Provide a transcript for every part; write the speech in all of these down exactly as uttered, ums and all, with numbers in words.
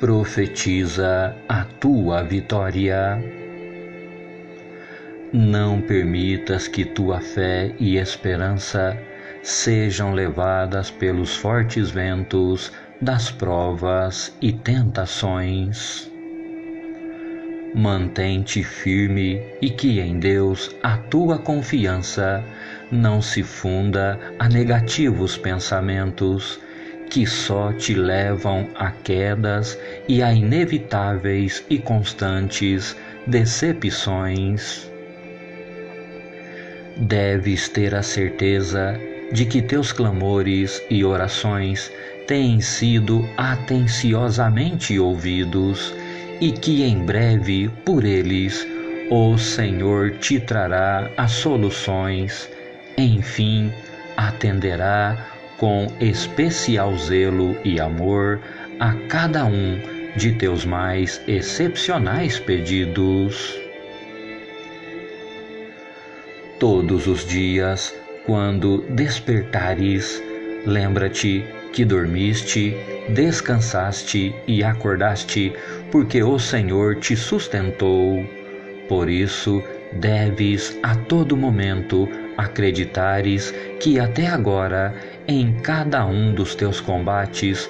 profetiza a tua vitória. Não permitas que tua fé e esperança sejam levadas pelos fortes ventos das provas e tentações. Mantém-te firme e que em Deus a tua confiança não se funda a negativos pensamentos que só te levam a quedas e a inevitáveis e constantes decepções. Deves ter a certeza de que teus clamores e orações têm sido atenciosamente ouvidos e que em breve, por eles, o Senhor te trará as soluções, enfim, atenderá com especial zelo e amor a cada um de teus mais excepcionais pedidos. Todos os dias, quando despertares, lembra-te que dormiste, descansaste e acordaste, porque o Senhor te sustentou. Por isso, deves a todo momento acreditares que até agora, em cada um dos teus combates,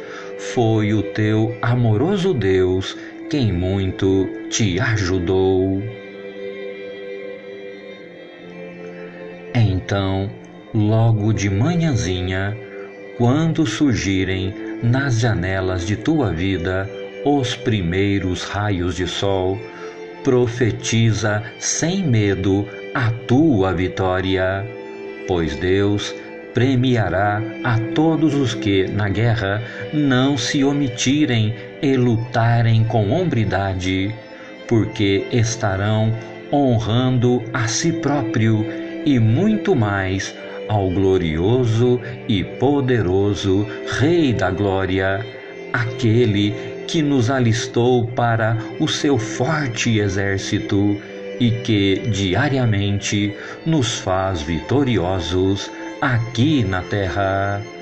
foi o teu amoroso Deus quem muito te ajudou. Então, logo de manhãzinha, quando surgirem nas janelas de tua vida os primeiros raios de sol, profetiza sem medo a tua vitória, pois Deus premiará a todos os que, na guerra, não se omitirem e lutarem com hombridade, porque estarão honrando a si próprio e muito mais ao glorioso e poderoso Rei da Glória, aquele que nos alistou para o seu forte exército e que diariamente nos faz vitoriosos aqui na terra.